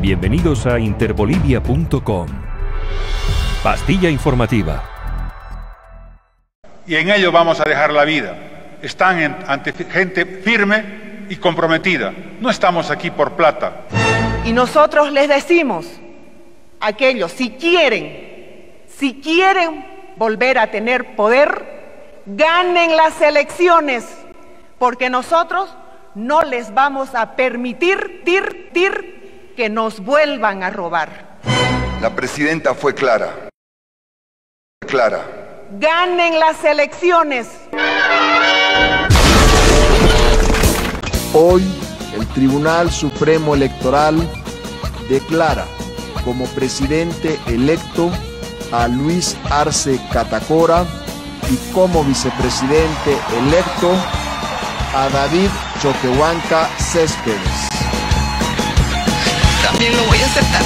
Bienvenidos a interbolivia.com. Pastilla informativa. Y en ello vamos a dejar la vida. Están ante gente firme y comprometida. No estamos aquí por plata. Y nosotros les decimos a aquellos, si quieren volver a tener poder, ganen las elecciones, porque nosotros no les vamos a permitir que nos vuelvan a robar. La presidenta fue clara. Ganen las elecciones. Hoy el Tribunal Supremo Electoral declara como presidente electo a Luis Arce Catacora y como vicepresidente electo a David Choquehuanca Céspedes. También lo voy a aceptar.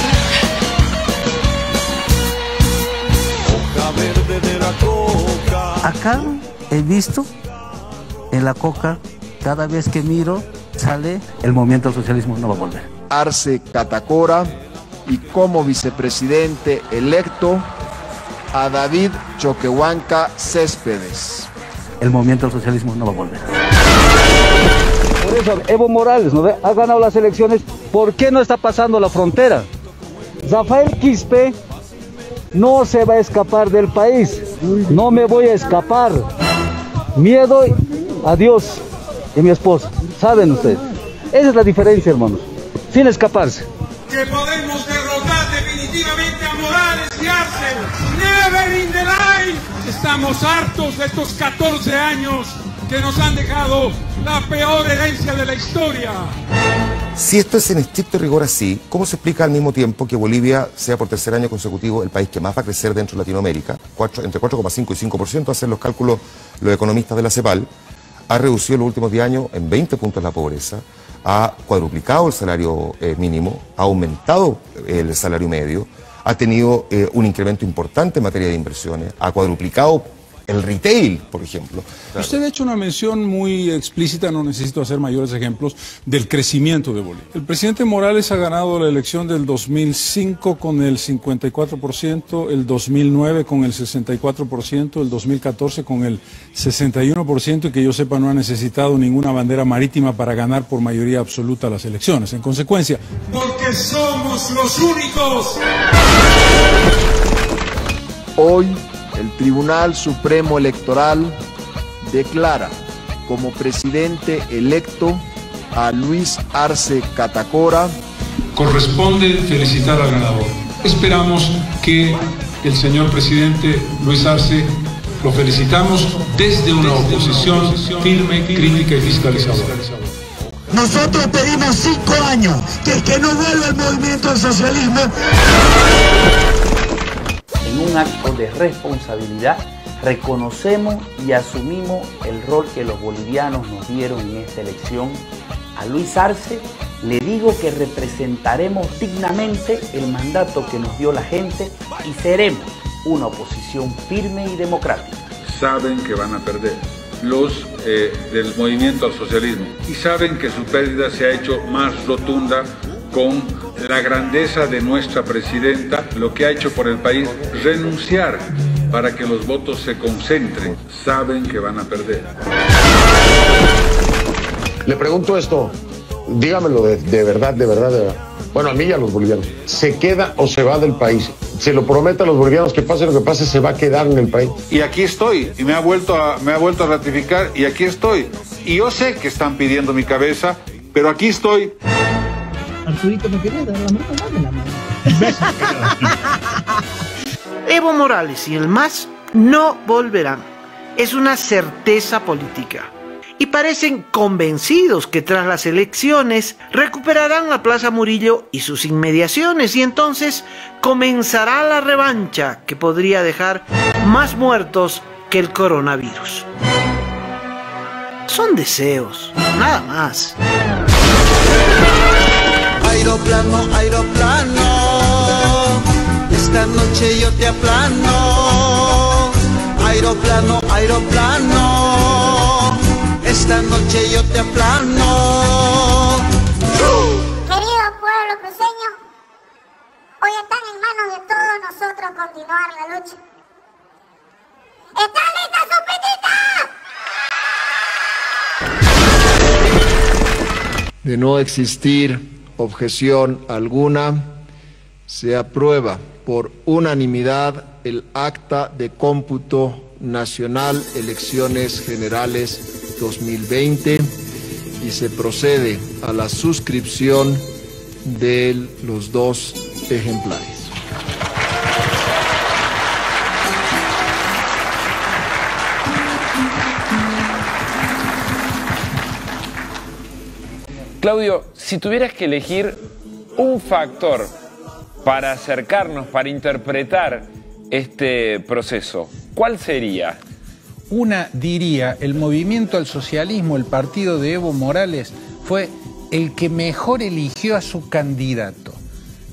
Acá he visto en la coca, cada vez que miro, sale el movimiento al socialismo no va a volver. Arce Catacora y como vicepresidente electo a David Choquehuanca Céspedes. El movimiento al socialismo no va a volver. Por eso, Evo Morales, ¿no ve? Ha ganado las elecciones. ¿Por qué no está pasando la frontera? Rafael Quispe no se va a escapar del país. No me voy a escapar. Miedo a Dios y mi esposa. ¿Saben ustedes? Esa es la diferencia, hermanos. Sin escaparse. Que podemos derrotar definitivamente a Morales y Arce. Never in the life. Estamos hartos de estos 14 años que nos han dejado la peor herencia de la historia. Si esto es en estricto rigor así, ¿cómo se explica al mismo tiempo que Bolivia sea por tercer año consecutivo el país que más va a crecer dentro de Latinoamérica? Entre 4,5 y 5%, hacen los cálculos los economistas de la CEPAL. Ha reducido en los últimos 10 años en 20 puntos la pobreza, ha cuadruplicado el salario mínimo, ha aumentado el salario medio, ha tenido un incremento importante en materia de inversiones, ha cuadruplicado el retail, por ejemplo. Claro. Usted ha hecho una mención muy explícita, no necesito hacer mayores ejemplos, del crecimiento de Bolivia. El presidente Morales ha ganado la elección del 2005 con el 54%, el 2009 con el 64%, el 2014 con el 61%, y que yo sepa no ha necesitado ninguna bandera marítima para ganar por mayoría absoluta las elecciones. En consecuencia, porque somos los únicos. Hoy el Tribunal Supremo Electoral declara como presidente electo a Luis Arce Catacora. Corresponde felicitar al ganador. Esperamos que el señor presidente Luis Arce lo felicitamos desde una oposición firme, crítica y fiscalizadora. Nosotros pedimos 5 años que no vuelva el movimiento al socialismo. Un acto de responsabilidad, reconocemos y asumimos el rol que los bolivianos nos dieron en esta elección. A Luis Arce le digo que representaremos dignamente el mandato que nos dio la gente y seremos una oposición firme y democrática. Saben que van a perder los del movimiento al socialismo y saben que su pérdida se ha hecho más rotunda con la grandeza de nuestra presidenta, lo que ha hecho por el país, renunciar para que los votos se concentren. Saben que van a perder. Le pregunto esto, dígamelo de verdad. Bueno, a mí y a los bolivianos. ¿Se queda o se va del país? Se lo promete a los bolivianos que pase lo que pase, se va a quedar en el país. Y aquí estoy, y me ha vuelto a ratificar, y aquí estoy. Y yo sé que están pidiendo mi cabeza, pero aquí estoy. Arturito, me quería dar la mano, dame la mano. Evo Morales y el MAS no volverán. Es una certeza política. Y parecen convencidos que tras las elecciones recuperarán la Plaza Murillo y sus inmediaciones, y entonces comenzará la revancha que podría dejar más muertos que el coronavirus. Son deseos, nada más. Aeroplano, aeroplano, esta noche yo te aplano. Aeroplano, aeroplano, esta noche yo te aplano. Querido pueblo cruceño, la noche. ¡Está lista su pitita! De no existir objeción alguna, se aprueba por unanimidad el acta de cómputo nacional Elecciones Generales 2020 y se procede a la suscripción de los dos ejemplares. Claudio, si tuvieras que elegir un factor para acercarnos, para interpretar este proceso, ¿cuál sería? Una diría, el movimiento al socialismo, el partido de Evo Morales, fue el que mejor eligió a su candidato,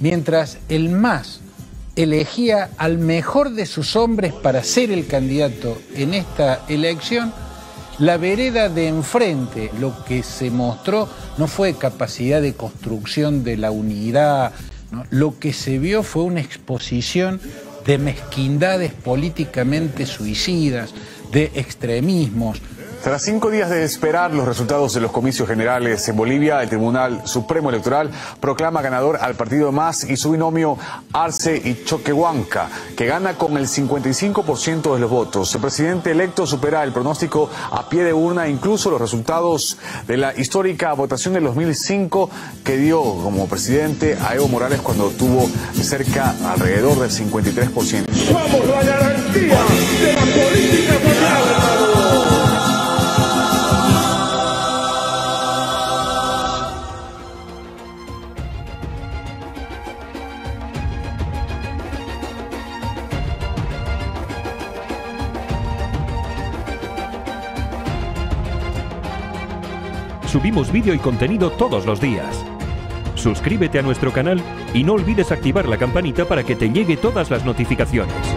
mientras el MAS elegía al mejor de sus hombres para ser el candidato en esta elección. La vereda de enfrente, lo que se mostró, no fue capacidad de construcción de la unidad, ¿no? Lo que se vio fue una exposición de mezquindades políticamente suicidas, de extremismos. Tras 5 días de esperar los resultados de los comicios generales en Bolivia, el Tribunal Supremo Electoral proclama ganador al partido MAS y su binomio Arce y Choquehuanca, que gana con el 55% de los votos. El presidente electo supera el pronóstico a pie de urna, incluso los resultados de la histórica votación del 2005 que dio como presidente a Evo Morales cuando tuvo cerca, alrededor del 53%. ¡Somos la garantía de la política mundial! Subimos vídeo y contenido todos los días. Suscríbete a nuestro canal y no olvides activar la campanita para que te llegue todas las notificaciones.